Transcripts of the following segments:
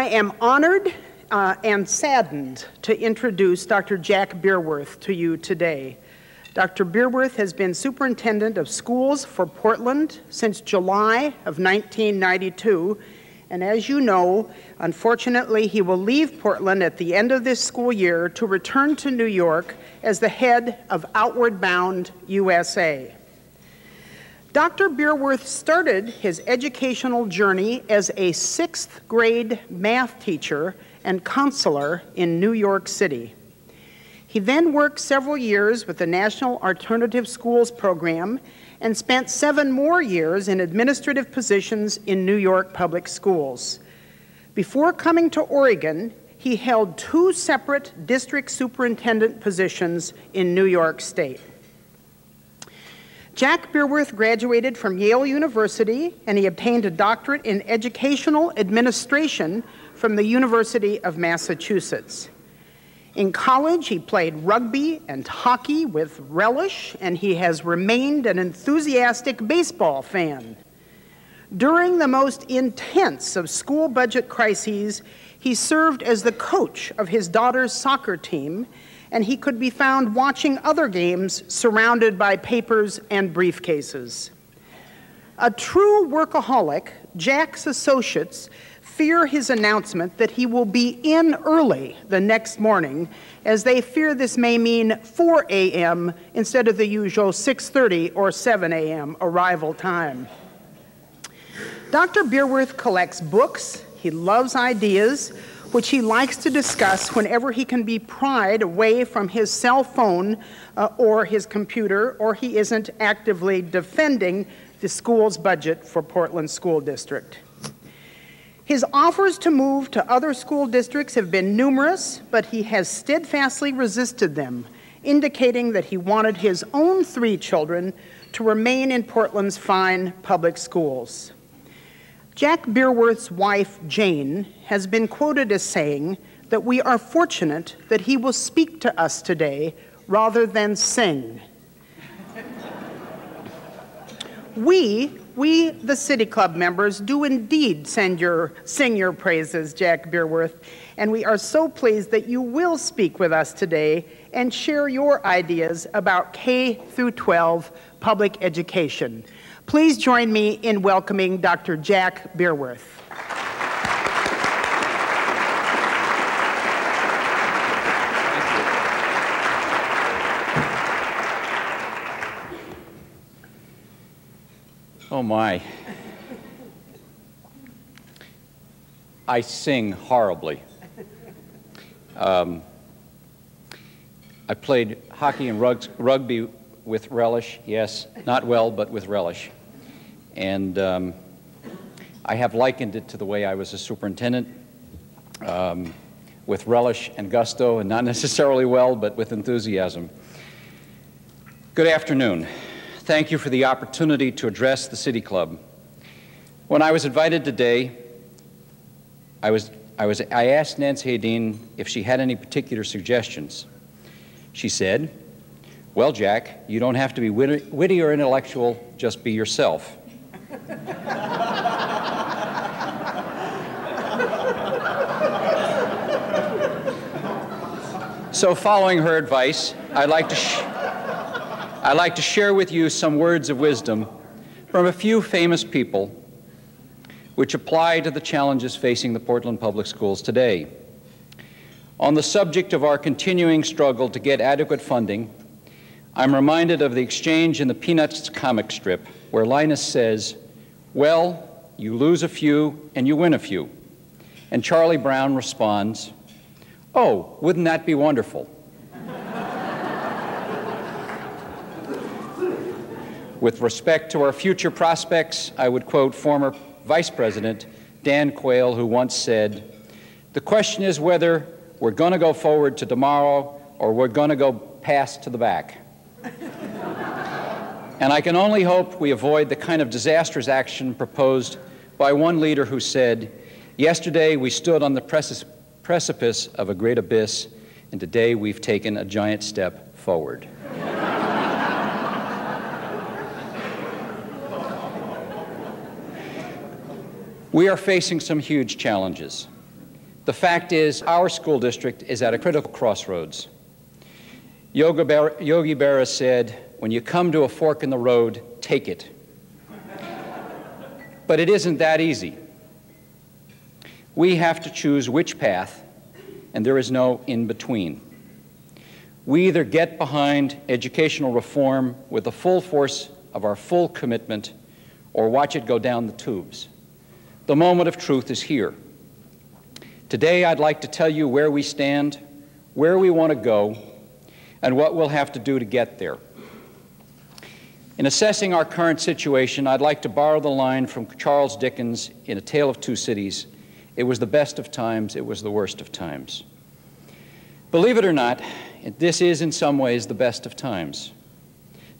I am honored and saddened to introduce Dr. Jack Bierwirth to you today. Dr. Bierwirth has been superintendent of schools for Portland since July of 1992, and as you know, unfortunately, he will leave Portland at the end of this school year to return to New York as the head of Outward Bound USA. Dr. Bierwirth started his educational journey as a sixth grade math teacher and counselor in New York City. He then worked several years with the National Alternative Schools Program and spent 7 more years in administrative positions in New York public schools. Before coming to Oregon, he held 2 separate district superintendent positions in New York State. Jack Bierwirth graduated from Yale University, and he obtained a doctorate in educational administration from the University of Massachusetts. In college, he played rugby and hockey with relish, and he has remained an enthusiastic baseball fan. During the most intense of school budget crises, he served as the coach of his daughter's soccer team, and he could be found watching other games surrounded by papers and briefcases. A true workaholic, Jack's associates fear his announcement that he will be in early the next morning, as they fear this may mean 4 a.m. instead of the usual 6:30 or 7 a.m. arrival time. Dr. Bierwirth collects books, he loves ideas, which he likes to discuss whenever he can be pried away from his cell phone or his computer, or he isn't actively defending the school's budget for Portland School District. His offers to move to other school districts have been numerous, but he has steadfastly resisted them, indicating that he wanted his own 3 children to remain in Portland's fine public schools. Jack Bierwirth's wife, Jane, has been quoted as saying that we are fortunate that he will speak to us today rather than sing. We, the City Club members, do indeed sing your praises, Jack Bierwirth, and we are so pleased that you will speak with us today and share your ideas about K through 12 public education. Please join me in welcoming Dr. Jack Bierwirth. Oh my. I sing horribly. I played hockey and rugby with relish, yes, not well, but with relish. And I have likened it to the way I was a superintendent, with relish and gusto, and not necessarily well, but with enthusiasm. Good afternoon. Thank you for the opportunity to address the City Club. When I was invited today, I asked Nancy Hedin if she had any particular suggestions. She said, well, Jack, you don't have to be witty or intellectual, just be yourself. So following her advice, I'd like to share with you some words of wisdom from a few famous people which apply to the challenges facing the Portland Public Schools today. On the subject of our continuing struggle to get adequate funding, I'm reminded of the exchange in the Peanuts comic strip where Linus says, well, you lose a few and you win a few. And Charlie Brown responds, oh, wouldn't that be wonderful? With respect to our future prospects, I would quote former Vice President Dan Quayle, who once said, the question is whether we're going to go forward to tomorrow or we're going to go past to the back. And I can only hope we avoid the kind of disastrous action proposed by one leader who said, yesterday we stood on the precipice of a great abyss, and today we've taken a giant step forward. We are facing some huge challenges. The fact is, our school district is at a critical crossroads. Yogi Berra said, when you come to a fork in the road, take it. But it isn't that easy. We have to choose which path, and there is no in-between. We either get behind educational reform with the full force of our full commitment, or watch it go down the tubes. The moment of truth is here. Today, I'd like to tell you where we stand, where we want to go, and what we'll have to do to get there. In assessing our current situation, I'd like to borrow the line from Charles Dickens in A Tale of Two Cities. It was the best of times, it was the worst of times. Believe it or not, this is in some ways the best of times.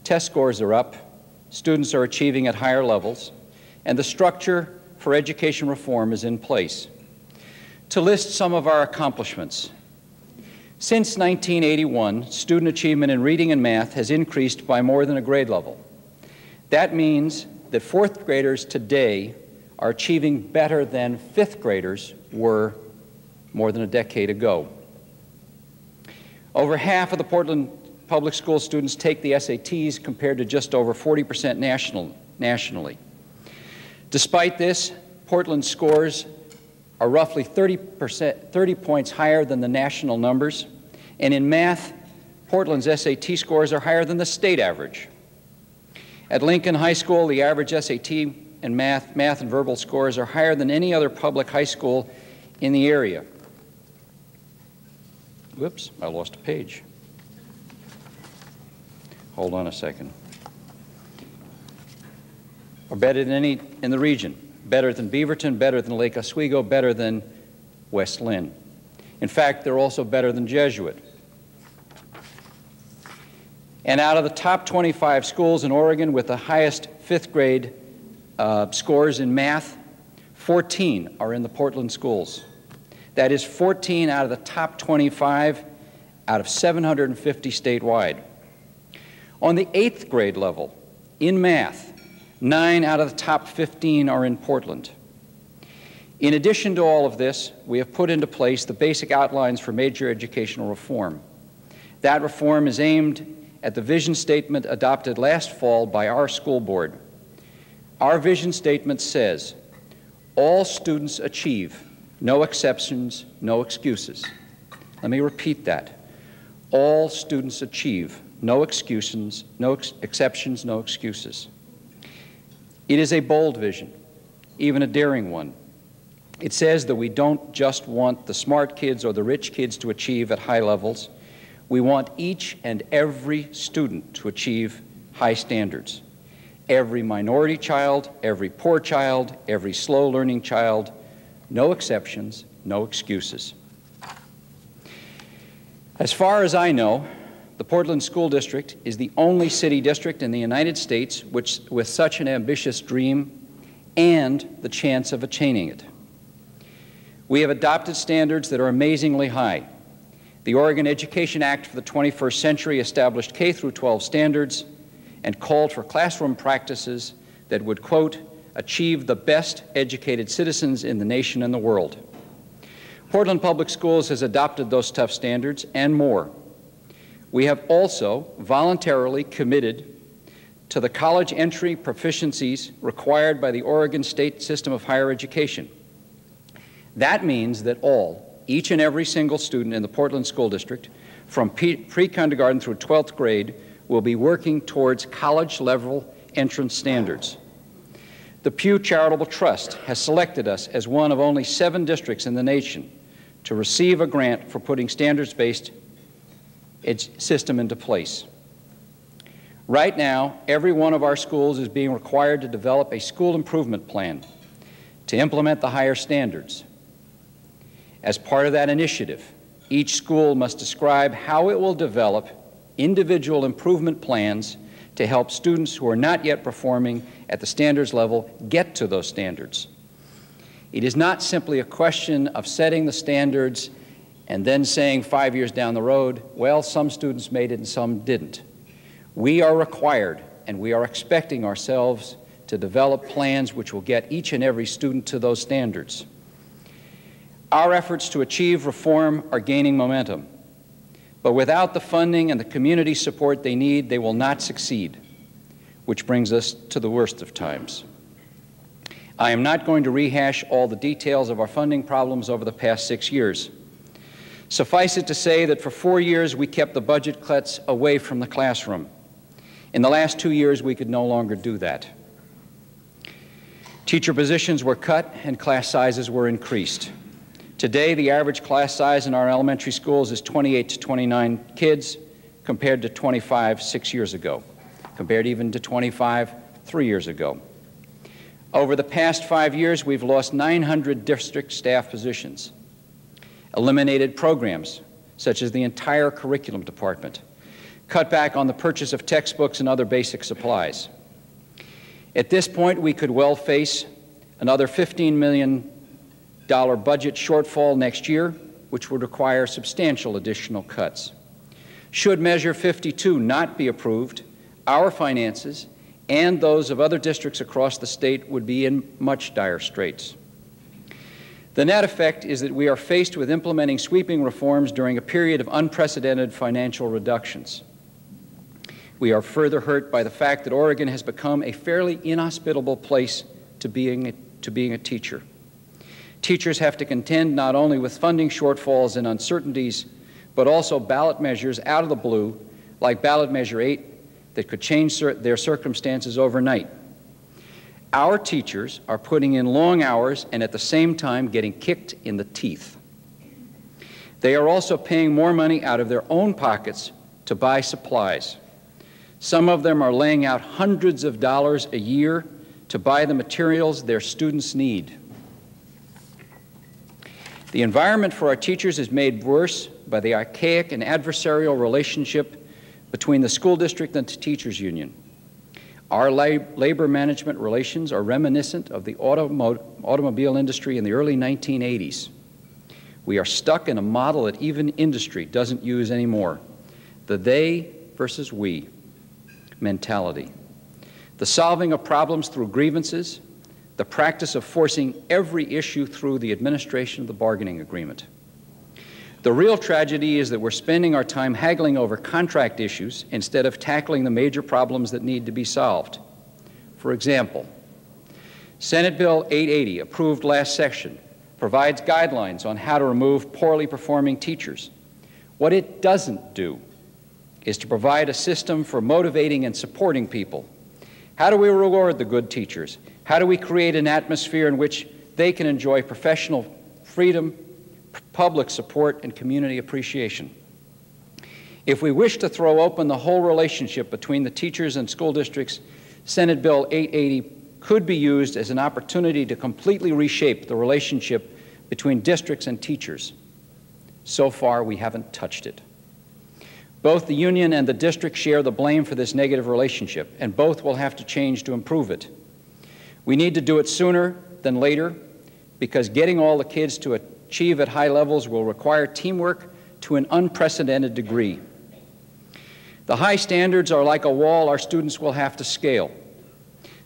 Test scores are up, students are achieving at higher levels, and the structure for education reform is in place. To list some of our accomplishments, since 1981, student achievement in reading and math has increased by more than a grade level. That means that fourth graders today are achieving better than fifth graders were more than a decade ago. Over half of the Portland public school students take the SATs compared to just over 40% nationally. Despite this, Portland scores are roughly 30 points higher than the national numbers, and in math, Portland's SAT scores are higher than the state average. At Lincoln High School, the average SAT and math and verbal scores are higher than any other public high school in the area. Whoops, I lost a page. Hold on a second. Or better than any in the region. Better than Beaverton, better than Lake Oswego, better than West Lynn. In fact, they're also better than Jesuit. And out of the top 25 schools in Oregon with the highest fifth grade scores in math, 14 are in the Portland schools. That is 14 out of the top 25 out of 750 statewide. On the eighth grade level, in math, 9 out of the top 15 are in Portland. In addition to all of this, we have put into place the basic outlines for major educational reform. That reform is aimed at the vision statement adopted last fall by our school board. Our vision statement says, all students achieve, no exceptions, no excuses. Let me repeat that. All students achieve, no excuses, no exceptions, no excuses. It is a bold vision, even a daring one. It says that we don't just want the smart kids or the rich kids to achieve at high levels. We want each and every student to achieve high standards. Every minority child, every poor child, every slow learning child, no exceptions, no excuses. As far as I know, the Portland School District is the only city district in the United States with such an ambitious dream and the chance of attaining it. We have adopted standards that are amazingly high. The Oregon Education Act for the 21st Century established K-12 standards and called for classroom practices that would, quote, achieve the best educated citizens in the nation and the world. Portland Public Schools has adopted those tough standards and more. We have also voluntarily committed to the college entry proficiencies required by the Oregon State System of Higher Education. That means that all, each and every single student in the Portland School District, from pre-kindergarten through 12th grade, will be working towards college-level entrance standards. The Pew Charitable Trust has selected us as one of only 7 districts in the nation to receive a grant for putting standards-based its system into place. Right now, every one of our schools is being required to develop a school improvement plan to implement the higher standards. As part of that initiative, each school must describe how it will develop individual improvement plans to help students who are not yet performing at the standards level get to those standards. It is not simply a question of setting the standards and then saying 5 years down the road, well, some students made it and some didn't. We are required and we are expecting ourselves to develop plans which will get each and every student to those standards. Our efforts to achieve reform are gaining momentum, but without the funding and the community support they need, they will not succeed, which brings us to the worst of times. I am not going to rehash all the details of our funding problems over the past 6 years. Suffice it to say that for 4 years, we kept the budget cuts away from the classroom. In the last 2 years, we could no longer do that. Teacher positions were cut and class sizes were increased. Today, the average class size in our elementary schools is 28 to 29 kids, compared to 25 6 years ago, compared even to 25 3 years ago. Over the past 5 years, we've lost 900 district staff positions, eliminated programs such as the entire curriculum department, cut back on the purchase of textbooks and other basic supplies. At this point, we could well face another $15 million budget shortfall next year, which would require substantial additional cuts. Should Measure 52 not be approved, our finances and those of other districts across the state would be in much dire straits. The net effect is that we are faced with implementing sweeping reforms during a period of unprecedented financial reductions. We are further hurt by the fact that Oregon has become a fairly inhospitable place to being a teacher. Teachers have to contend not only with funding shortfalls and uncertainties, but also ballot measures out of the blue, like Ballot Measure 8, that could change their circumstances overnight. Our teachers are putting in long hours and at the same time getting kicked in the teeth. They are also paying more money out of their own pockets to buy supplies. Some of them are laying out hundreds of dollars a year to buy the materials their students need. The environment for our teachers is made worse by the archaic and adversarial relationship between the school district and the teachers union. Our labor management relations are reminiscent of the automobile industry in the early 1980s. We are stuck in a model that even industry doesn't use anymore, the they versus we mentality. The solving of problems through grievances, the practice of forcing every issue through the administration of the bargaining agreement. The real tragedy is that we're spending our time haggling over contract issues instead of tackling the major problems that need to be solved. For example, Senate Bill 880, approved last session, provides guidelines on how to remove poorly performing teachers. What it doesn't do is to provide a system for motivating and supporting people. How do we reward the good teachers? How do we create an atmosphere in which they can enjoy professional freedom, public support, and community appreciation? If we wish to throw open the whole relationship between the teachers and school districts, Senate Bill 880 could be used as an opportunity to completely reshape the relationship between districts and teachers. So far, we haven't touched it. Both the union and the district share the blame for this negative relationship, and both will have to change to improve it. We need to do it sooner than later, because getting all the kids to achieve at high levels will require teamwork to an unprecedented degree. The high standards are like a wall our students will have to scale.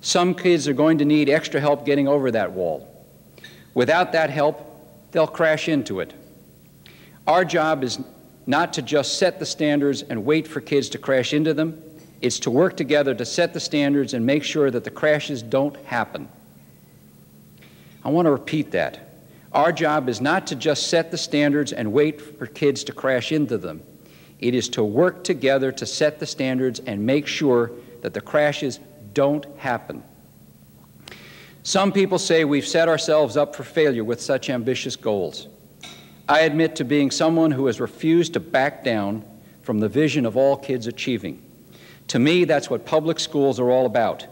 Some kids are going to need extra help getting over that wall. Without that help, they'll crash into it. Our job is not to just set the standards and wait for kids to crash into them. It's to work together to set the standards and make sure that the crashes don't happen. I want to repeat that. Our job is not to just set the standards and wait for kids to crash into them. It is to work together to set the standards and make sure that the crashes don't happen. Some people say we've set ourselves up for failure with such ambitious goals. I admit to being someone who has refused to back down from the vision of all kids achieving. To me, that's what public schools are all about.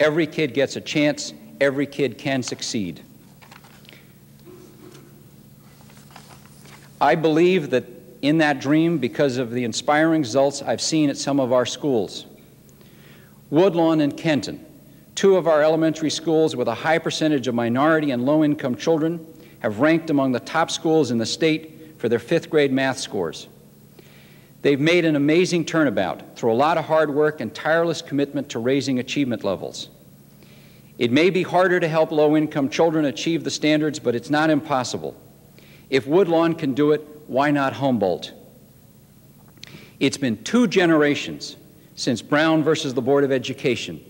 Every kid gets a chance. Every kid can succeed. I believe that in that dream because of the inspiring results I've seen at some of our schools. Woodlawn and Kenton, two of our elementary schools with a high percentage of minority and low-income children, have ranked among the top schools in the state for their fifth-grade math scores. They've made an amazing turnabout through a lot of hard work and tireless commitment to raising achievement levels. It may be harder to help low-income children achieve the standards, but it's not impossible. If Woodlawn can do it, why not Humboldt? It's been 2 generations since Brown versus the Board of Education,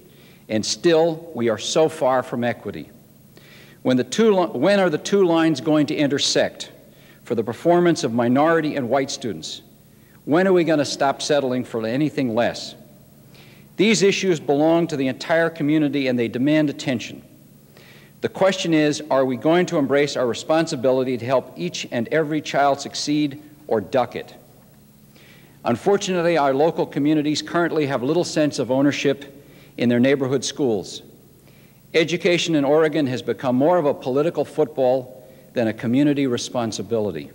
and still we are so far from equity. When are the two lines going to intersect for the performance of minority and white students? When are we going to stop settling for anything less? These issues belong to the entire community and they demand attention. The question is, are we going to embrace our responsibility to help each and every child succeed or duck it? Unfortunately, our local communities currently have little sense of ownership in their neighborhood schools. Education in Oregon has become more of a political football than a community responsibility.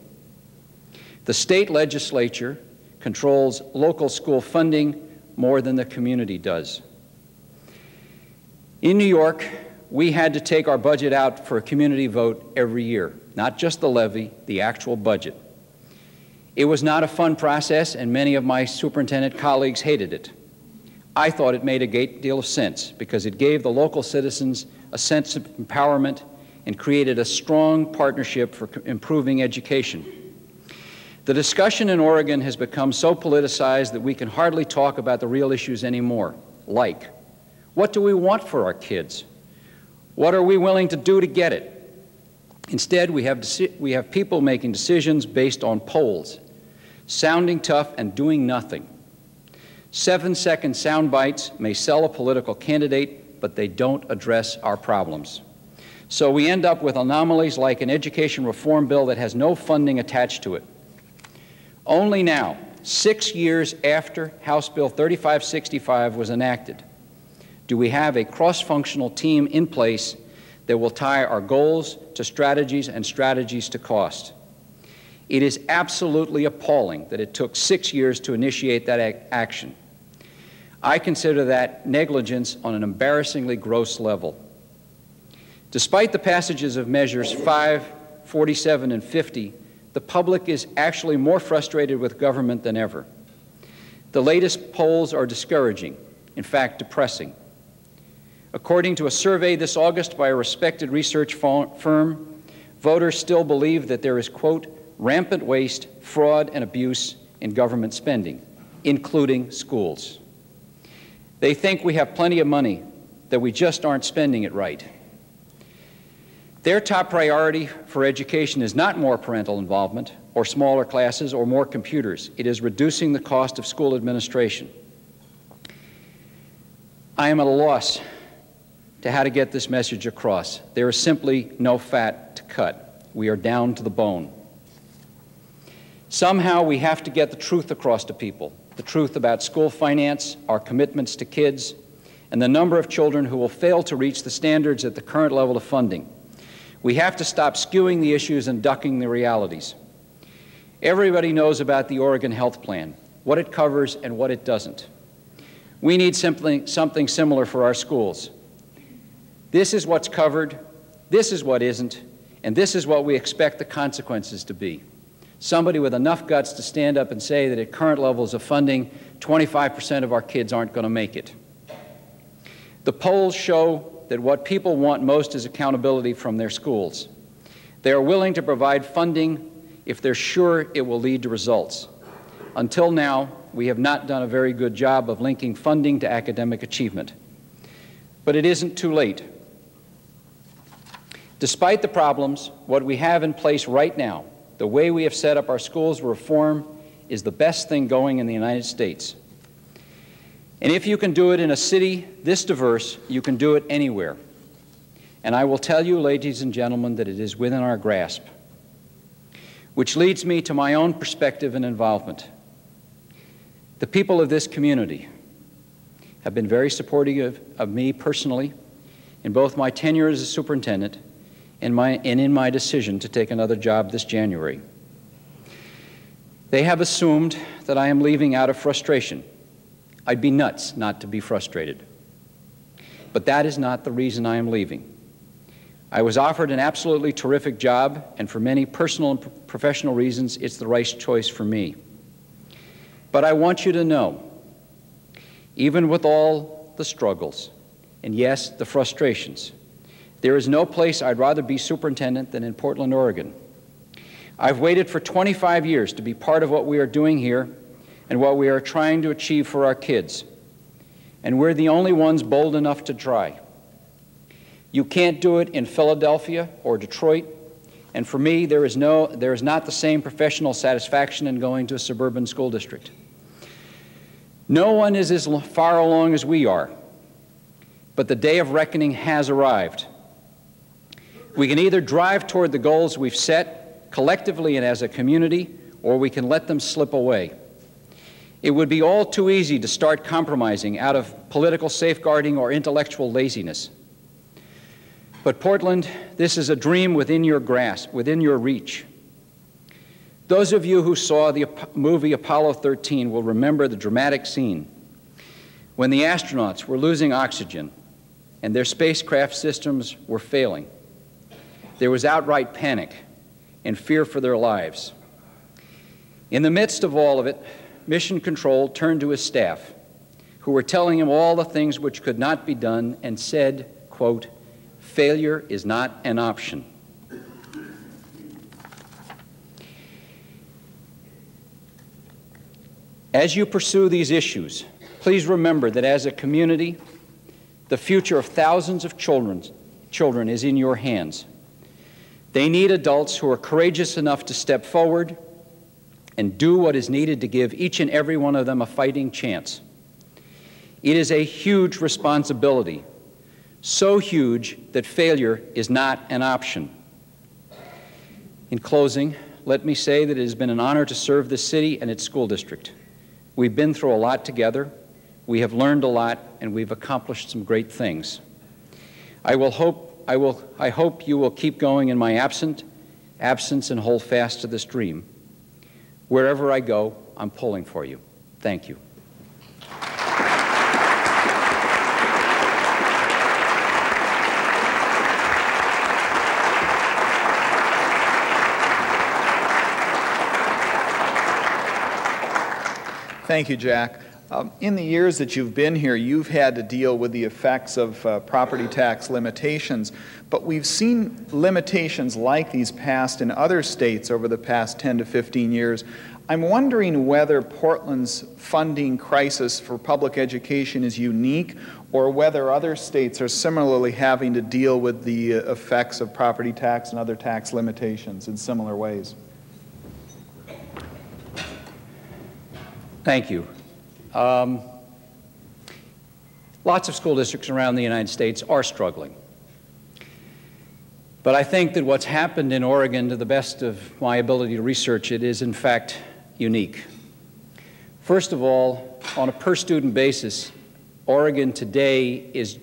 The state legislature controls local school funding more than the community does. In New York, we had to take our budget out for a community vote every year, not just the levy, the actual budget. It was not a fun process, and many of my superintendent colleagues hated it. I thought it made a great deal of sense because it gave the local citizens a sense of empowerment and created a strong partnership for improving education. The discussion in Oregon has become so politicized that we can hardly talk about the real issues anymore, like, what do we want for our kids? What are we willing to do to get it? Instead, we have people making decisions based on polls, sounding tough and doing nothing. 7-second sound bites may sell a political candidate, but they don't address our problems. So we end up with anomalies like an education reform bill that has no funding attached to it. Only now, 6 years after House Bill 3565 was enacted, do we have a cross-functional team in place that will tie our goals to strategies and strategies to cost. It is absolutely appalling that it took 6 years to initiate that action. I consider that negligence on an embarrassingly gross level. Despite the passages of measures 5, 47, and 50, the public is actually more frustrated with government than ever. The latest polls are discouraging, in fact, depressing. According to a survey this August by a respected research firm, voters still believe that there is, quote, rampant waste, fraud, and abuse in government spending, including schools. They think we have plenty of money, that we just aren't spending it right. Their top priority for education is not more parental involvement, or smaller classes, or more computers. It is reducing the cost of school administration. I am at a loss to how to get this message across. There is simply no fat to cut. We are down to the bone. Somehow we have to get the truth across to people, the truth about school finance, our commitments to kids, and the number of children who will fail to reach the standards at the current level of funding. We have to stop skewing the issues and ducking the realities. Everybody knows about the Oregon Health Plan, what it covers and what it doesn't. We need something similar for our schools. This is what's covered, this is what isn't, and this is what we expect the consequences to be. Somebody with enough guts to stand up and say that at current levels of funding, 25% of our kids aren't going to make it. The polls show that what people want most is accountability from their schools. They are willing to provide funding if they're sure it will lead to results. Until now, we have not done a very good job of linking funding to academic achievement. But it isn't too late. Despite the problems, what we have in place right now, the way we have set up our schools for reform, is the best thing going in the United States. And if you can do it in a city this diverse, you can do it anywhere. And I will tell you, ladies and gentlemen, that it is within our grasp. Which leads me to my own perspective and involvement. The people of this community have been very supportive of me personally in both my tenure as a superintendent and in my decision to take another job this January. They have assumed that I am leaving out of frustration. I'd be nuts not to be frustrated. But that is not the reason I am leaving. I was offered an absolutely terrific job, and for many personal and professional reasons, it's the right choice for me. But I want you to know, even with all the struggles, and yes, the frustrations, there is no place I'd rather be superintendent than in Portland, Oregon. I've waited for 25 years to be part of what we are doing here and what we are trying to achieve for our kids. And we're the only ones bold enough to try. You can't do it in Philadelphia or Detroit, and for me, there is not the same professional satisfaction in going to a suburban school district. No one is as far along as we are, but the day of reckoning has arrived. We can either drive toward the goals we've set, collectively and as a community, or we can let them slip away. It would be all too easy to start compromising out of political safeguarding or intellectual laziness. But Portland, this is a dream within your grasp, within your reach. Those of you who saw the movie Apollo 13 will remember the dramatic scene when the astronauts were losing oxygen and their spacecraft systems were failing. There was outright panic and fear for their lives. In the midst of all of it, Mission Control turned to his staff, who were telling him all the things which could not be done, and said, quote, "Failure is not an option." As you pursue these issues, please remember that as a community, the future of thousands of children is in your hands. They need adults who are courageous enough to step forward and do what is needed to give each and every one of them a fighting chance. It is a huge responsibility, so huge that failure is not an option. In closing, let me say that it has been an honor to serve this city and its school district. We've been through a lot together, we have learned a lot, and we've accomplished some great things. I hope you will keep going in my absence and hold fast to this dream. Wherever I go, I'm pulling for you. Thank you. Thank you, Jack. In the years that you've been here, you've had to deal with the effects of property tax limitations, but we've seen limitations like these passed in other states over the past 10 to 15 years. I'm wondering whether Portland's funding crisis for public education is unique, or whether other states are similarly having to deal with the effects of property tax and other tax limitations in similar ways. Thank you. Lots of school districts around the United States are struggling. But I think that what's happened in Oregon, to the best of my ability to research it, is in fact unique. First of all, on a per student basis, Oregon today is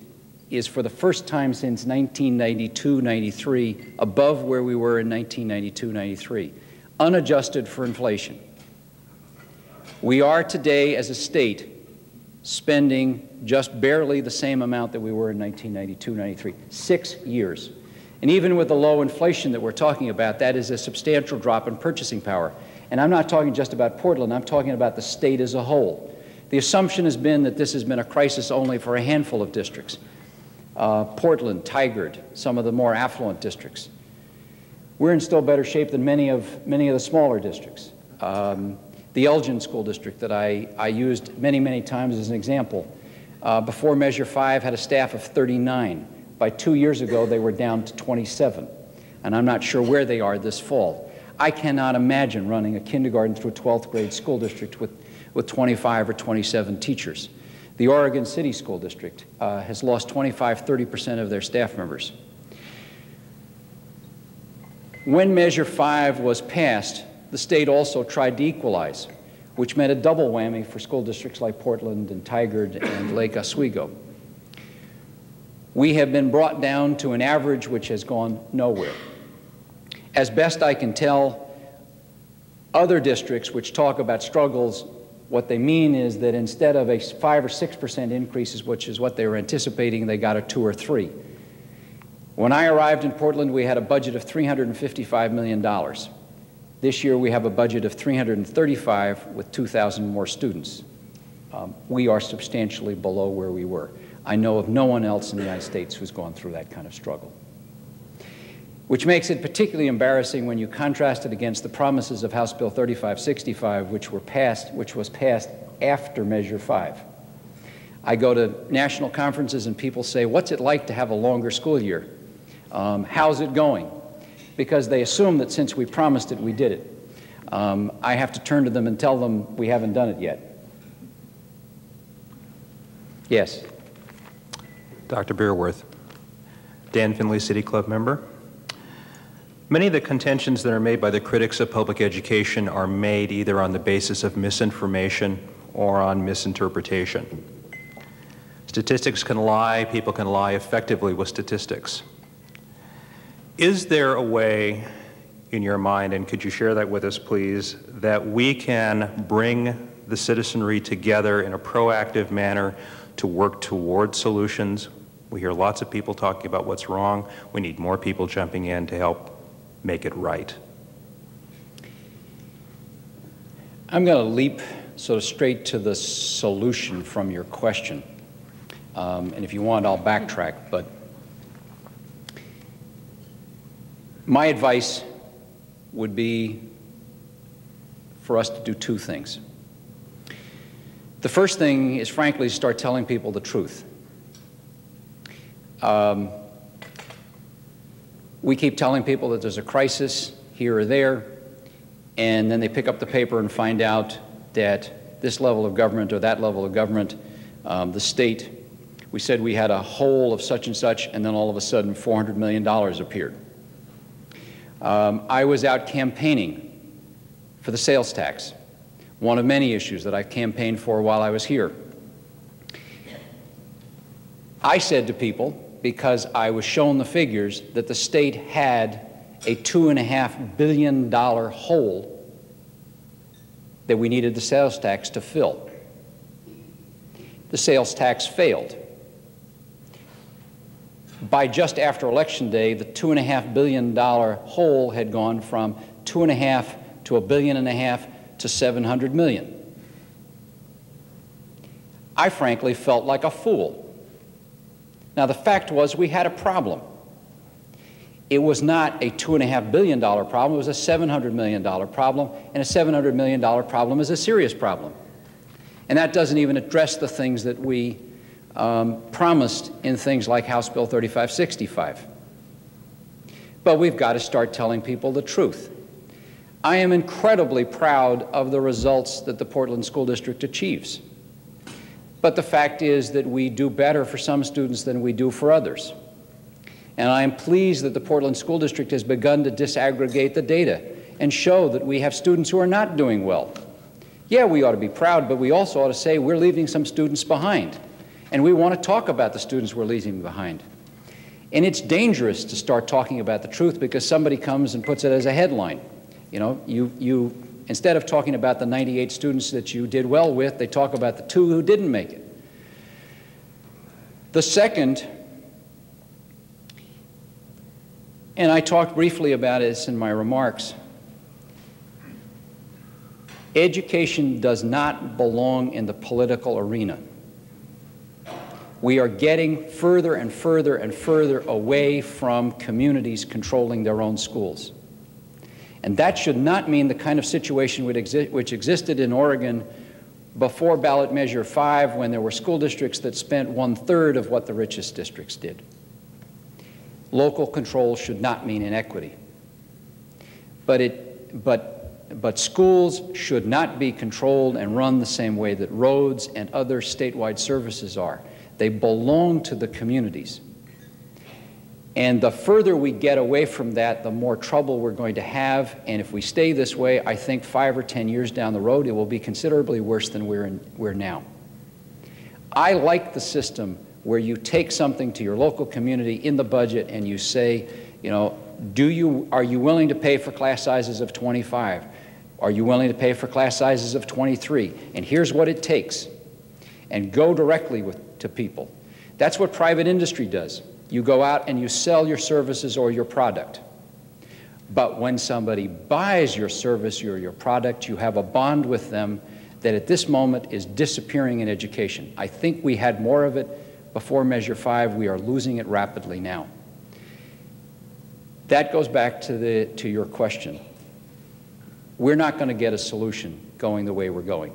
for the first time since 1992-93 above where we were in 1992-93, unadjusted for inflation. We are today, as a state, spending just barely the same amount that we were in 1992-93, 6 years. And even with the low inflation that we're talking about, that is a substantial drop in purchasing power. And I'm not talking just about Portland, I'm talking about the state as a whole. The assumption has been that this has been a crisis only for a handful of districts. Portland, Tigard, some of the more affluent districts. We're in still better shape than many of the smaller districts. The Elgin School District that I used many, many times as an example. Before Measure 5 had a staff of 39. By 2 years ago, they were down to 27. And I'm not sure where they are this fall. I cannot imagine running a kindergarten through 12th grade school district with 25 or 27 teachers. The Oregon City School District has lost 25–30% of their staff members. When Measure 5 was passed, the state also tried to equalize, which meant a double whammy for school districts like Portland and Tigard and Lake Oswego. We have been brought down to an average which has gone nowhere. As best I can tell, other districts which talk about struggles, what they mean is that instead of a 5 or 6% increase, which is what they were anticipating, they got a 2 or 3. When I arrived in Portland, we had a budget of $355 million. This year we have a budget of 335 with 2,000 more students. We are substantially below where we were. I know of no one else in the United States who's gone through that kind of struggle. which makes it particularly embarrassing when you contrast it against the promises of House Bill 3565, which was passed after Measure 5. I go to national conferences and people say, what's it like to have a longer school year? How's it going? Because they assume that since we promised it, we did it. I have to turn to them and tell them we haven't done it yet. Yes. Dr. Bierwirth, Dan Finley, City Club member. Many of the contentions that are made by the critics of public education are made either on the basis of misinformation or on misinterpretation. Statistics can lie, people can lie effectively with statistics. Is there a way in your mind, and could you share that with us please, that we can bring the citizenry together in a proactive manner to work toward solutions? We hear lots of people talking about what's wrong. We need more people jumping in to help make it right. I'm going to leap sort of straight to the solution from your question. And if you want, I'll backtrack, but my advice would be for us to do two things. The first thing is, frankly, start telling people the truth. We keep telling people that there's a crisis here or there, and then they pick up the paper and find out that this level of government or that level of government, the state, we said we had a whole of such and such, and then all of a sudden $400 million appeared. I was out campaigning for the sales tax, one of many issues that I campaigned for while I was here. I said to people, because I was shown the figures, that the state had a $2.5 billion hole that we needed the sales tax to fill. The sales tax failed. By just after Election Day, the $2.5 billion hole had gone from 2.5 to $1.5 billion to $700 million. I frankly felt like a fool. Now the fact was we had a problem. It was not a $2.5 billion problem, it was a $700 million problem, and a $700 million problem is a serious problem. And that doesn't even address the things that we promised in things like House Bill 3565. But we've got to start telling people the truth. I am incredibly proud of the results that the Portland School District achieves. But the fact is that we do better for some students than we do for others. And I am pleased that the Portland School District has begun to disaggregate the data and show that we have students who are not doing well. Yeah, we ought to be proud, but we also ought to say we're leaving some students behind. And we want to talk about the students we're leaving behind. And it's dangerous to start talking about the truth because somebody comes and puts it as a headline. You know, you instead of talking about the 98 students that you did well with, they talk about the 2 who didn't make it. The second, and I talked briefly about this in my remarks, education does not belong in the political arena. We are getting further and further and further away from communities controlling their own schools. And that should not mean the kind of situation which existed in Oregon before Ballot Measure 5, when there were school districts that spent 1/3 of what the richest districts did. Local control should not mean inequity. But schools should not be controlled and run the same way that roads and other statewide services are. They belong to the communities. And the further we get away from that, the more trouble we're going to have. And if we stay this way, I think 5 or 10 years down the road, it will be considerably worse than we're now. I like the system where you take something to your local community in the budget and you say, you know, are you willing to pay for class sizes of 25? Are you willing to pay for class sizes of 23? And here's what it takes. And go directly to people. That's what private industry does. You go out and you sell your services or your product. But when somebody buys your service or your product, you have a bond with them that at this moment is disappearing in education. I think we had more of it before Measure 5. We are losing it rapidly now. That goes back to your question. We're not going to get a solution going the way we're going.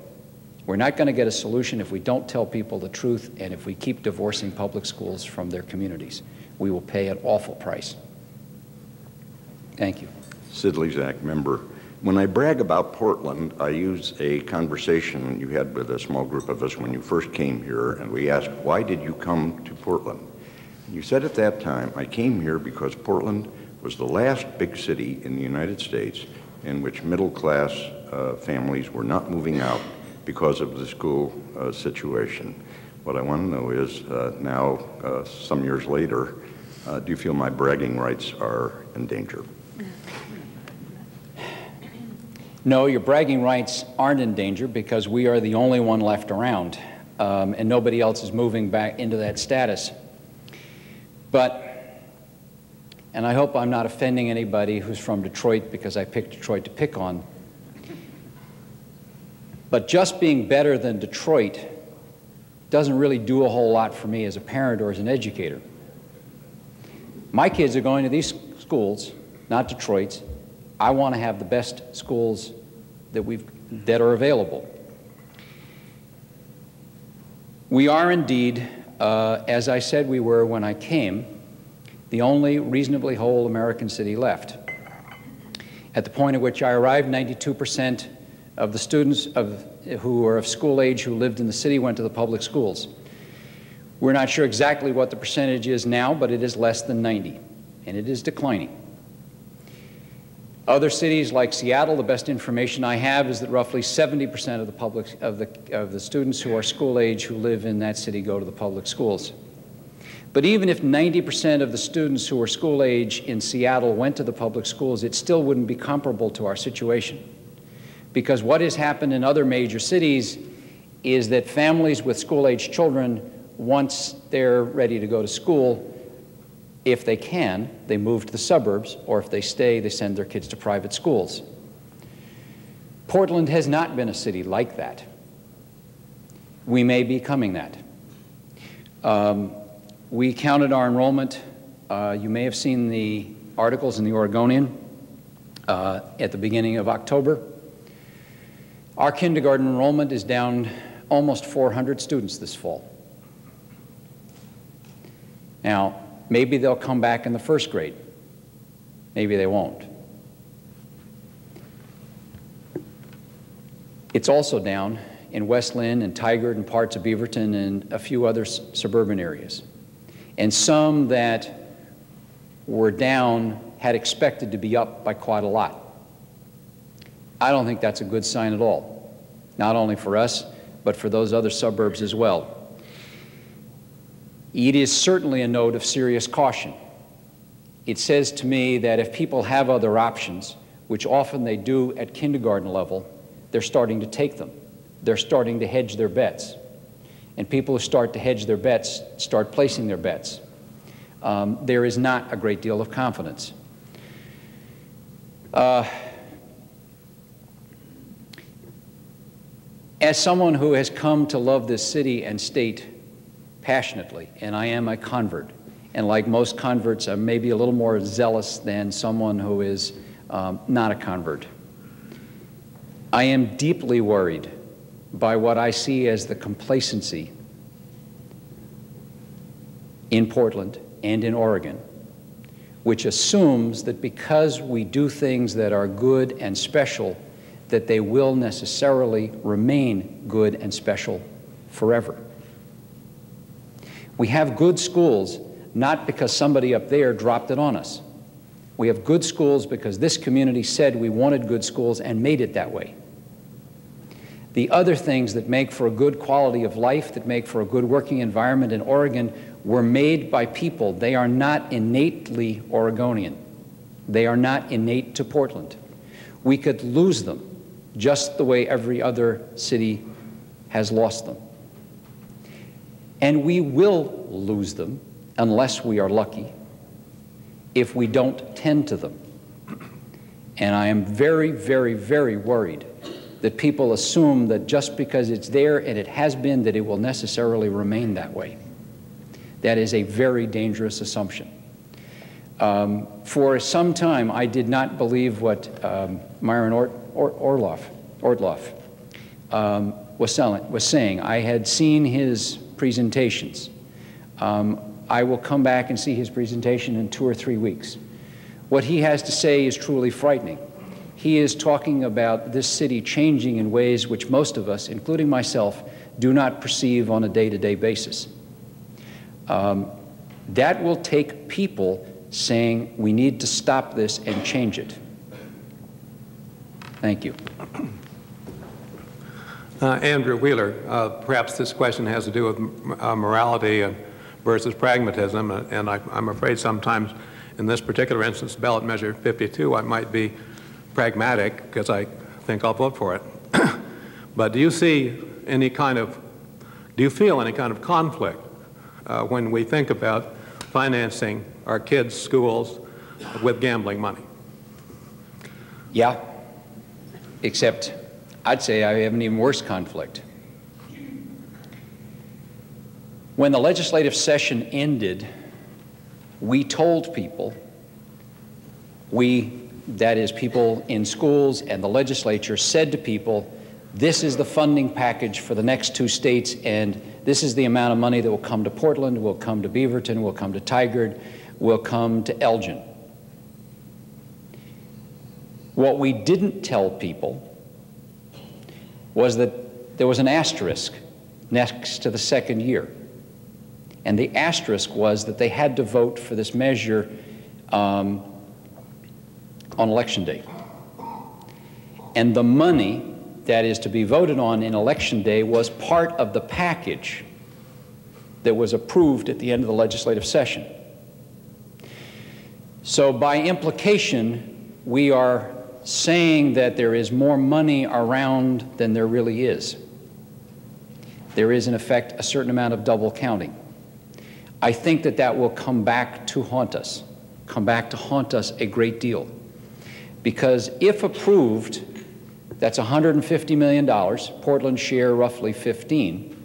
We're not going to get a solution if we don't tell people the truth and if we keep divorcing public schools from their communities. We will pay an awful price. Thank you. Sid Lezak, member. When I brag about Portland, I use a conversation you had with a small group of us when you first came here, and we asked, why did you come to Portland? You said at that time, I came here because Portland was the last big city in the United States in which middle-class families were not moving out because of the school situation. What I want to know is now, some years later, do you feel my bragging rights are in danger? No, your bragging rights aren't in danger because we are the only one left around, and nobody else is moving back into that status. But, and I hope I'm not offending anybody who's from Detroit because I picked Detroit to pick on, but just being better than Detroit doesn't really do a whole lot for me as a parent or as an educator. My kids are going to these schools, not Detroit's. I want to have the best schools that are available. We are indeed, as I said we were when I came, the only reasonably whole American city left. At the point at which I arrived, 92% of the students who were of school age who lived in the city went to the public schools. We're not sure exactly what the percentage is now, but it is less than 90, and it is declining. Other cities like Seattle, the best information I have is that roughly 70% of the students who are school age who live in that city go to the public schools. But even if 90% of the students who are school age in Seattle went to the public schools, it still wouldn't be comparable to our situation. Because what has happened in other major cities is that families with school age children, once they're ready to go to school, if they can, they move to the suburbs, or if they stay, they send their kids to private schools. Portland has not been a city like that. We may be becoming that. We counted our enrollment. You may have seen the articles in the Oregonian at the beginning of October. Our kindergarten enrollment is down almost 400 students this fall. Now, maybe they'll come back in the first grade. Maybe they won't. It's also down in West Lynn and Tigard and parts of Beaverton and a few other suburban areas. And some that were down had expected to be up by quite a lot. I don't think that's a good sign at all, not only for us, but for those other suburbs as well. It is certainly a note of serious caution. It says to me that if people have other options, which often they do at kindergarten level, they're starting to take them. They're starting to hedge their bets. And people who start to hedge their bets start placing their bets. There is not a great deal of confidence. As someone who has come to love this city and state passionately, and I am a convert. And like most converts, I'm maybe a little more zealous than someone who is not a convert. I am deeply worried by what I see as the complacency in Portland and in Oregon, which assumes that because we do things that are good and special, that they will necessarily remain good and special forever. We have good schools not because somebody up there dropped it on us. We have good schools because this community said we wanted good schools and made it that way. The other things that make for a good quality of life, that make for a good working environment in Oregon, were made by people. They are not innately Oregonian. They are not innate to Portland. We could lose them just the way every other city has lost them. And we will lose them, unless we are lucky, if we don't tend to them. And I am very, very, very worried that people assume that just because it's there and it has been, that it will necessarily remain that way. That is a very dangerous assumption. For some time, I did not believe what Myron Orloff was saying. I had seen his presentations. I will come back and see his presentation in 2 or 3 weeks. What he has to say is truly frightening. He is talking about this city changing in ways which most of us, including myself, do not perceive on a day-to-day basis. That will take people saying, we need to stop this and change it. Thank you. Andrew Wheeler, perhaps this question has to do with morality versus pragmatism, and I'm afraid sometimes in this particular instance, ballot measure 52, I might be pragmatic because I think I'll vote for it. But do you see any kind of, do you feel any kind of conflict when we think about financing our kids' schools with gambling money? Yeah, except I'd say I have an even worse conflict. When the legislative session ended, we told people, that is people in schools and the legislature said to people, this is the funding package for the next 2 states, and this is the amount of money that will come to Portland, will come to Beaverton, will come to Tigard, will come to Elgin. What we didn't tell people was that there was an asterisk next to the second year. And the asterisk was that they had to vote for this measure on election day. And the money that is to be voted on in election day was part of the package that was approved at the end of the legislative session. So by implication, we are saying that there is more money around than there really is. There is, in effect, a certain amount of double counting. I think that that will come back to haunt us, a great deal. Because if approved, that's $150 million, Portland's share roughly 15,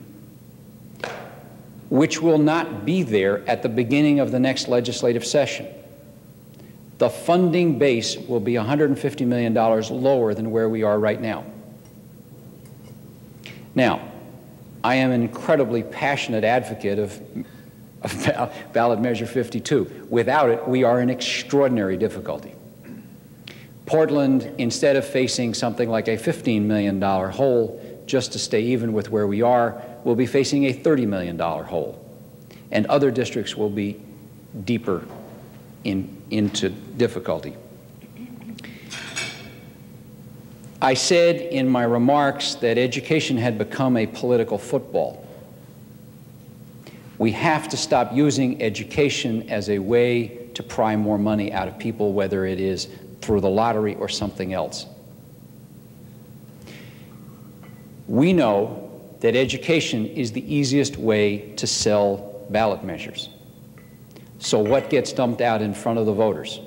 which will not be there at the beginning of the next legislative session. The funding base will be $150 million lower than where we are right now. Now, I am an incredibly passionate advocate of ballot measure 52. Without it, we are in extraordinary difficulty. Portland, instead of facing something like a $15 million hole just to stay even with where we are, will be facing a $30 million hole. And other districts will be deeper into difficulty. I said in my remarks that education had become a political football. We have to stop using education as a way to pry more money out of people, whether it is through the lottery or something else. We know that education is the easiest way to sell ballot measures. So what gets dumped out in front of the voters?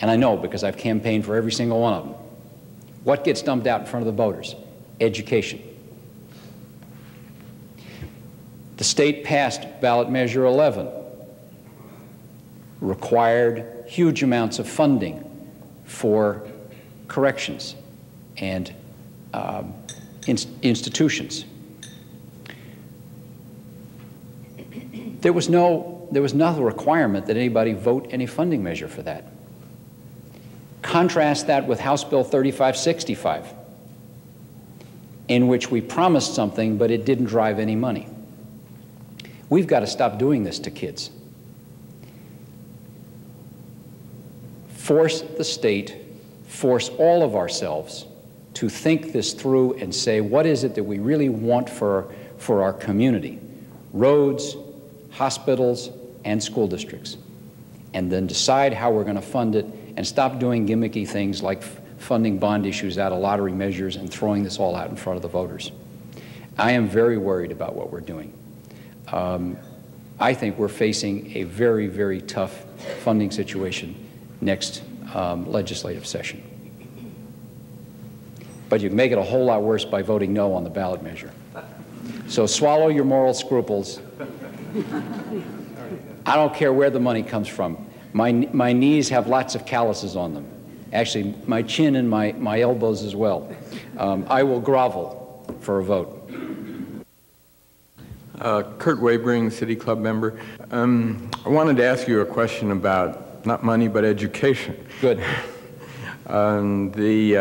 And I know because I've campaigned for every single one of them. What gets dumped out in front of the voters? Education. The state passed ballot measure 11, required huge amounts of funding for corrections and institutions. There was no requirement that anybody vote any funding measure for that. Contrast that with House Bill 3565, in which we promised something, but it didn't drive any money. We've got to stop doing this to kids. Force the state, force all of ourselves to think this through and say, what is it that we really want for our community? Roads, hospitals, and school districts. And then decide how we're going to fund it and stop doing gimmicky things like funding bond issues out of lottery measures and throwing this all out in front of the voters. I am very worried about what we're doing. I think we're facing a very, very tough funding situation next legislative session. But you can make it a whole lot worse by voting no on the ballot measure. So swallow your moral scruples. I don't care where the money comes from. My knees have lots of calluses on them. Actually, my chin and my elbows as well. I will grovel for a vote. Kurt Wabring, City Club member. I wanted to ask you a question about not money, but education. Good. The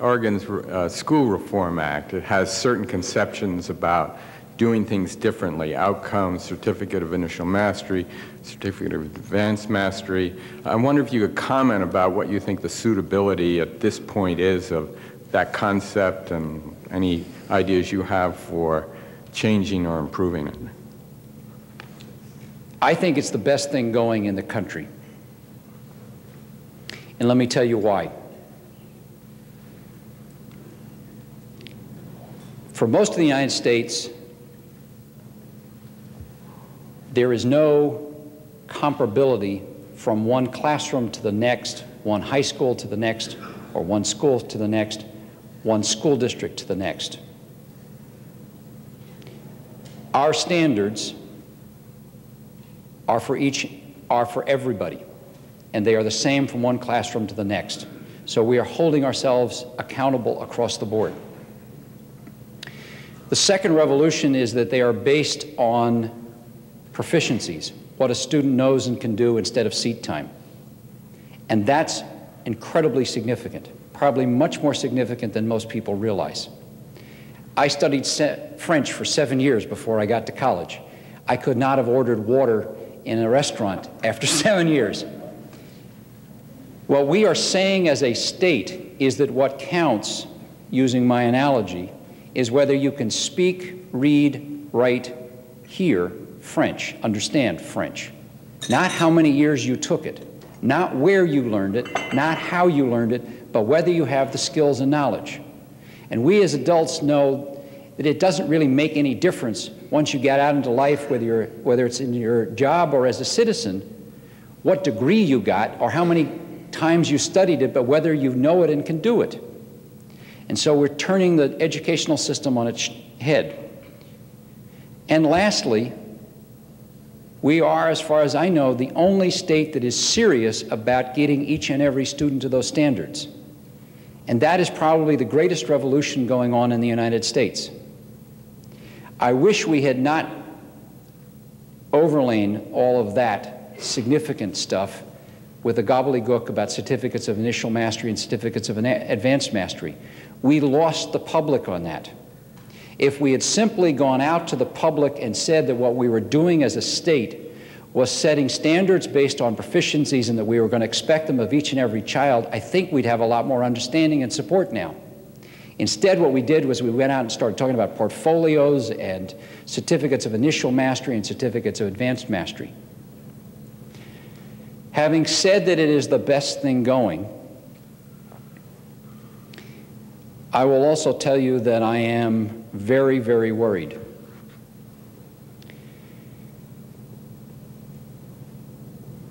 Oregon's School Reform Act, it has certain conceptions about doing things differently, outcomes, certificate of initial mastery, certificate of advanced mastery. I wonder if you could comment about what you think the suitability at this point is of that concept and any ideas you have for changing or improving it. I think it's the best thing going in the country. And let me tell you why. For most of the United States, there is no comparability from one classroom to the next, one high school to the next, or one school to the next, one school district to the next. Our standards are for everybody. And they are the same from one classroom to the next. So we are holding ourselves accountable across the board. The second revolution is that they are based on proficiencies, what a student knows and can do instead of seat time. And that's incredibly significant, probably much more significant than most people realize. I studied French for 7 years before I got to college. I could not have ordered water in a restaurant after 7 years. What we are saying as a state is that what counts, using my analogy, is whether you can speak, read, write, hear French, understand French. Not how many years you took it, not where you learned it, not how you learned it, but whether you have the skills and knowledge. And we as adults know that it doesn't really make any difference once you get out into life, whether it's in your job or as a citizen, what degree you got or how many times you studied it, but whether you know it and can do it. And so we're turning the educational system on its head. And lastly, we are, as far as I know, the only state that is serious about getting each and every student to those standards. And that is probably the greatest revolution going on in the United States. I wish we had not overlain all of that significant stuff with a gobbledygook about certificates of initial mastery and certificates of advanced mastery. We lost the public on that. If we had simply gone out to the public and said that what we were doing as a state was setting standards based on proficiencies and that we were going to expect them of each and every child, I think we'd have a lot more understanding and support now. Instead, what we did was we went out and started talking about portfolios and certificates of initial mastery and certificates of advanced mastery. Having said that it is the best thing going, I will also tell you that I am very, very worried.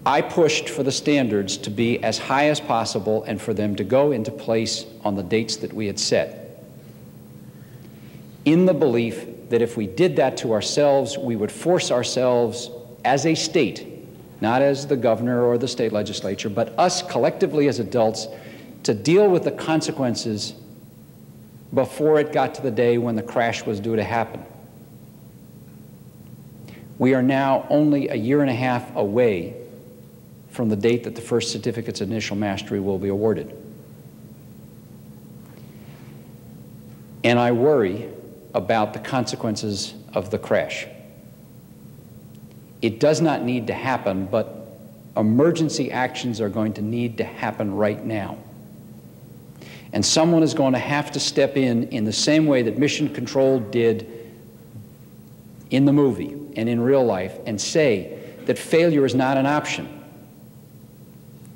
I pushed for the standards to be as high as possible and for them to go into place on the dates that we had set, in the belief that if we did that to ourselves, we would force ourselves as a state, not as the governor or the state legislature, but us collectively as adults to deal with the consequences before it got to the day when the crash was due to happen. We are now only a year and a half away from the date that the first certificates of initial mastery will be awarded. And I worry about the consequences of the crash. It does not need to happen, but emergency actions are going to need to happen right now. And someone is going to have to step in the same way that Mission Control did in the movie and in real life, and say that failure is not an option.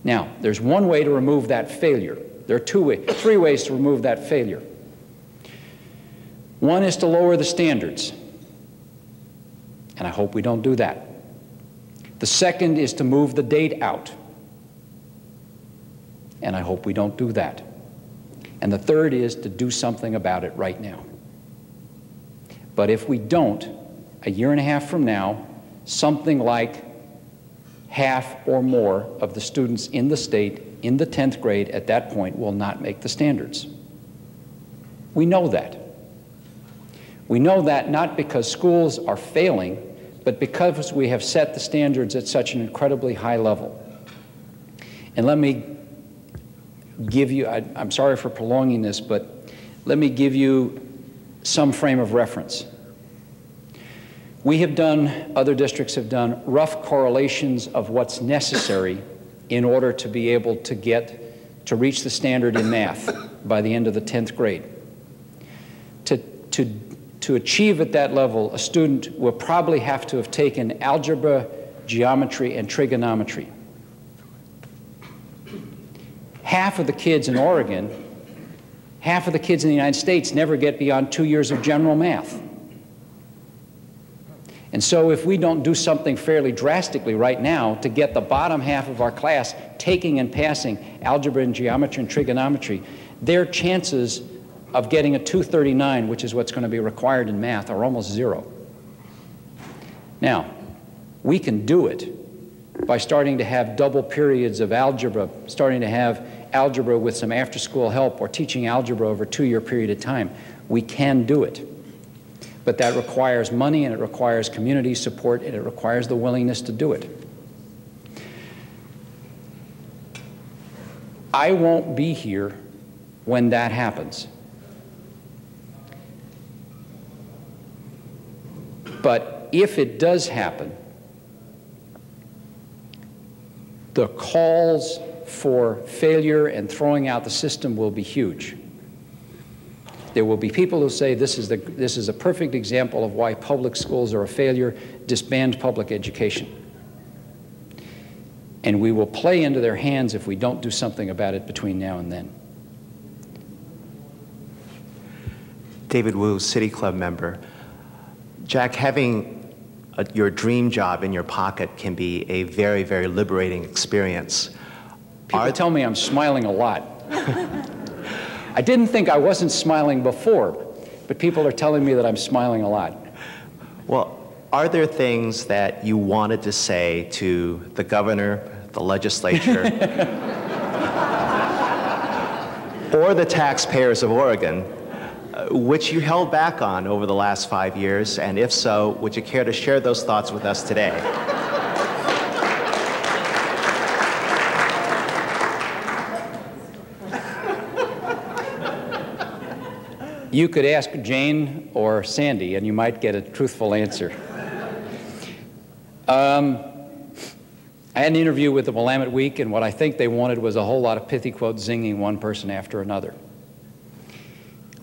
Now, there's one way to remove that failure. There are three ways to remove that failure. One is to lower the standards, and I hope we don't do that. The second is to move the date out, and I hope we don't do that. And the third is to do something about it right now. But if we don't, a year and a half from now, something like half or more of the students in the state in the 10th grade at that point will not make the standards. We know that. We know that not because schools are failing, but because we have set the standards at such an incredibly high level. And let me give you, I'm sorry for prolonging this, but let me give you some frame of reference. We have done, other districts have done, rough correlations of what's necessary in order to be able to get to reach the standard in math by the end of the 10th grade. To achieve at that level, a student will probably have to have taken algebra, geometry, and trigonometry. Half of the kids in Oregon, half of the kids in the United States never get beyond 2 years of general math. And so if we don't do something fairly drastically right now to get the bottom half of our class taking and passing algebra and geometry and trigonometry, their chances of getting a 239, which is what's going to be required in math, are almost zero. Now, we can do it by starting to have double periods of algebra, starting to have algebra with some after-school help, or teaching algebra over a 2-year period of time. We can do it. But that requires money, and it requires community support, and it requires the willingness to do it. I won't be here when that happens. But if it does happen, the calls for failure and throwing out the system will be huge. There will be people who say this is a perfect example of why public schools are a failure, disband public education. And we will play into their hands if we don't do something about it between now and then. David Wu, City Club member. Jack, having your dream job in your pocket can be a very, very liberating experience. People tell me I'm smiling a lot. I didn't think I wasn't smiling before, but people are telling me that I'm smiling a lot. Well, are there things that you wanted to say to the governor, the legislature, or the taxpayers of Oregon, which you held back on over the last 5 years? And if so, would you care to share those thoughts with us today? You could ask Jane or Sandy, and you might get a truthful answer. I had an interview with the Willamette Week, and what I think they wanted was a whole lot of pithy quotes zinging one person after another.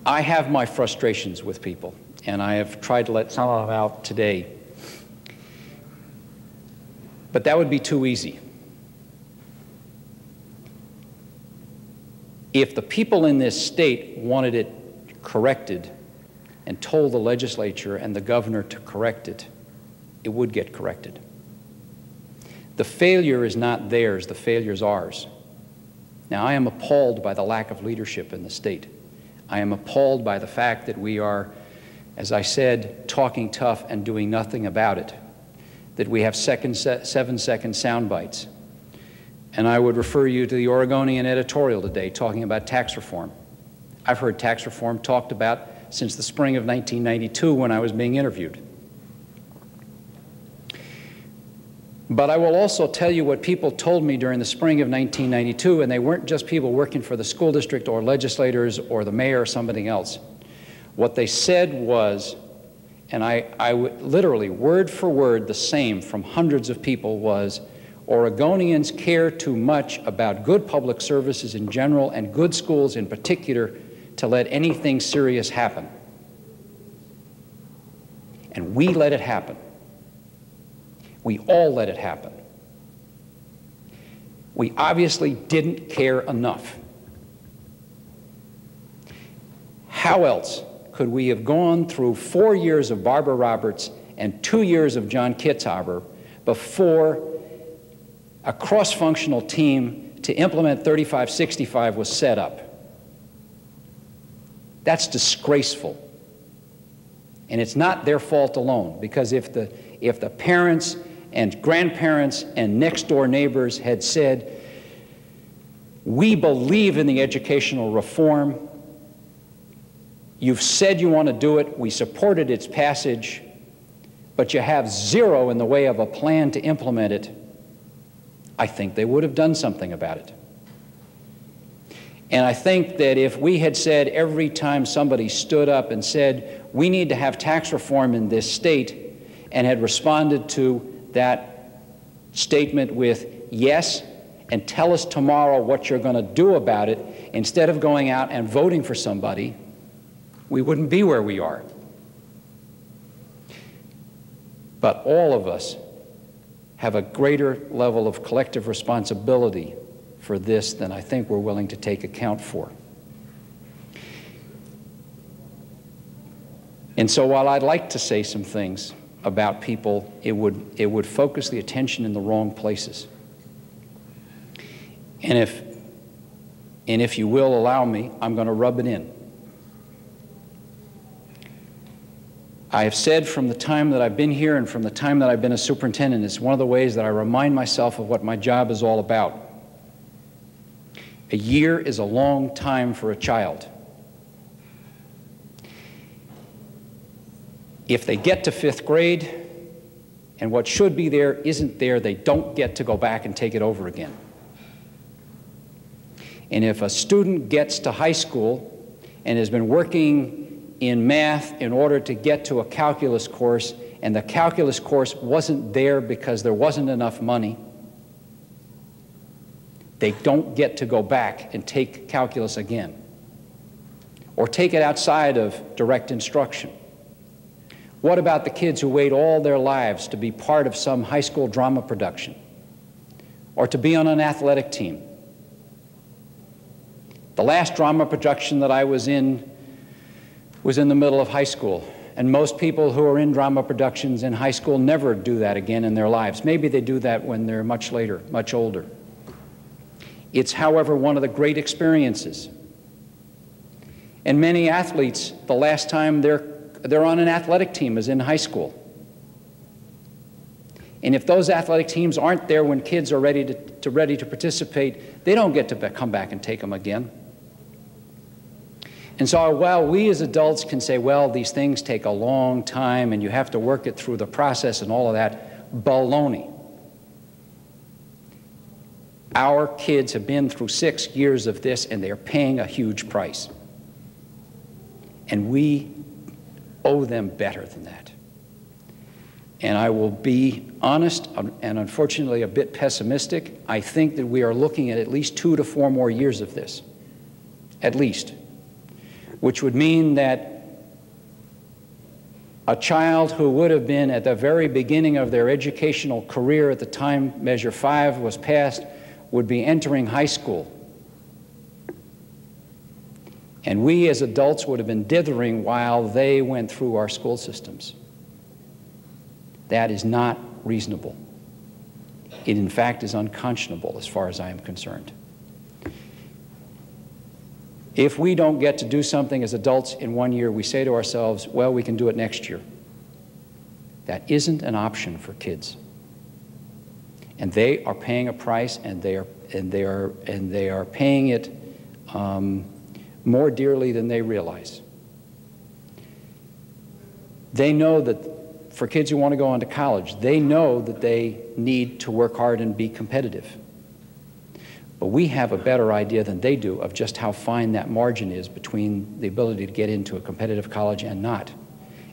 I have my frustrations with people, and I have tried to let some of them out today. But that would be too easy. If the people in this state wanted it corrected and told the legislature and the governor to correct it, it would get corrected. The failure is not theirs, the failure is ours. Now, I am appalled by the lack of leadership in the state. I am appalled by the fact that we are, as I said, talking tough and doing nothing about it, that we have 7-second sound bites. And I would refer you to the Oregonian editorial today talking about tax reform. I've heard tax reform talked about since the spring of 1992 when I was being interviewed. But I will also tell you what people told me during the spring of 1992, and they weren't just people working for the school district or legislators or the mayor or somebody else. What they said was, and I literally word for word the same from hundreds of people was, Oregonians care too much about good public services in general and good schools in particular to let anything serious happen. And we let it happen. We all let it happen. We obviously didn't care enough. How else could we have gone through 4 years of Barbara Roberts and 2 years of John Kitzhaber before a cross-functional team to implement 3565 was set up? That's disgraceful. And it's not their fault alone, because if the parents and grandparents and next door neighbors had said, we believe in the educational reform. You've said you want to do it. We supported its passage, but you have zero in the way of a plan to implement it. I think they would have done something about it. And I think that if we had said every time somebody stood up and said, we need to have tax reform in this state, and had responded to that statement with, yes, and tell us tomorrow what you're going to do about it, instead of going out and voting for somebody, we wouldn't be where we are. But all of us have a greater level of collective responsibility for this than I think we're willing to take account for. And so while I'd like to say some things about people, it would focus the attention in the wrong places. And if you will allow me, I'm going to rub it in. I have said from the time that I've been here and from the time that I've been a superintendent, it's one of the ways that I remind myself of what my job is all about. A year is a long time for a child. If they get to fifth grade and what should be there isn't there, they don't get to go back and take it over again. And if a student gets to high school and has been working in math in order to get to a calculus course, and the calculus course wasn't there because there wasn't enough money, they don't get to go back and take calculus again, or take it outside of direct instruction. What about the kids who wait all their lives to be part of some high school drama production, or to be on an athletic team? The last drama production that I was in the middle of high school, and most people who are in drama productions in high school never do that again in their lives. Maybe they do that when they're much later, much older. It's, however, one of the great experiences. And many athletes, the last time they're on an athletic team is in high school. And if those athletic teams aren't there when kids are ready to participate, they don't get to come back and take them again. And so while we as adults can say, well, these things take a long time and you have to work it through the process and all of that, baloney. Our kids have been through 6 years of this, and they're paying a huge price. And we owe them better than that. And I will be honest and unfortunately a bit pessimistic. I think that we are looking at least 2 to 4 more years of this, at least, which would mean that a child who would have been at the very beginning of their educational career at the time Measure 5 was passed would be entering high school. And we as adults would have been dithering while they went through our school systems. That is not reasonable. It, in fact, is unconscionable as far as I am concerned. If we don't get to do something as adults in 1 year, we say to ourselves, well, we can do it next year. That isn't an option for kids. And they are paying a price, and they are paying it more dearly than they realize. They know that for kids who want to go on to college, they know that they need to work hard and be competitive. But we have a better idea than they do of just how fine that margin is between the ability to get into a competitive college and not.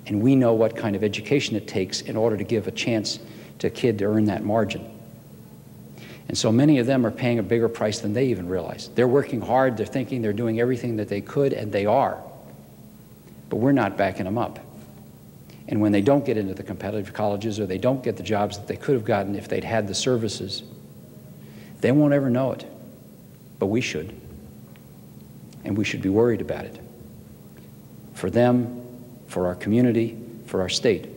And we know what kind of education it takes in order to give a chance to a kid to earn that margin. And so many of them are paying a bigger price than they even realize. They're working hard, they're thinking they're doing everything that they could, and they are. But we're not backing them up. And when they don't get into the competitive colleges or they don't get the jobs that they could have gotten if they'd had the services, they won't ever know it. But we should. And we should be worried about it. For them, for our community, for our state.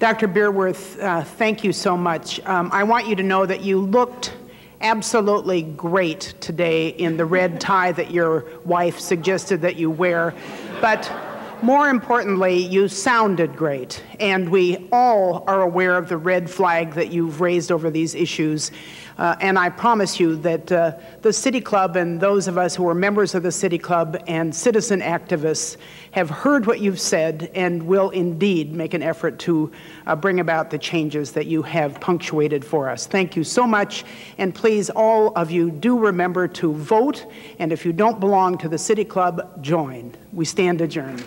Dr. Bierwirth, thank you so much. I want you to know that you looked absolutely great today in the red tie that your wife suggested that you wear. But more importantly, you sounded great. And we all are aware of the red flag that you've raised over these issues. And I promise you that the City Club and those of us who are members of the City Club and citizen activists have heard what you've said and will indeed make an effort to bring about the changes that you have punctuated for us. Thank you so much. And please, all of you, do remember to vote. And if you don't belong to the City Club, join. We stand adjourned.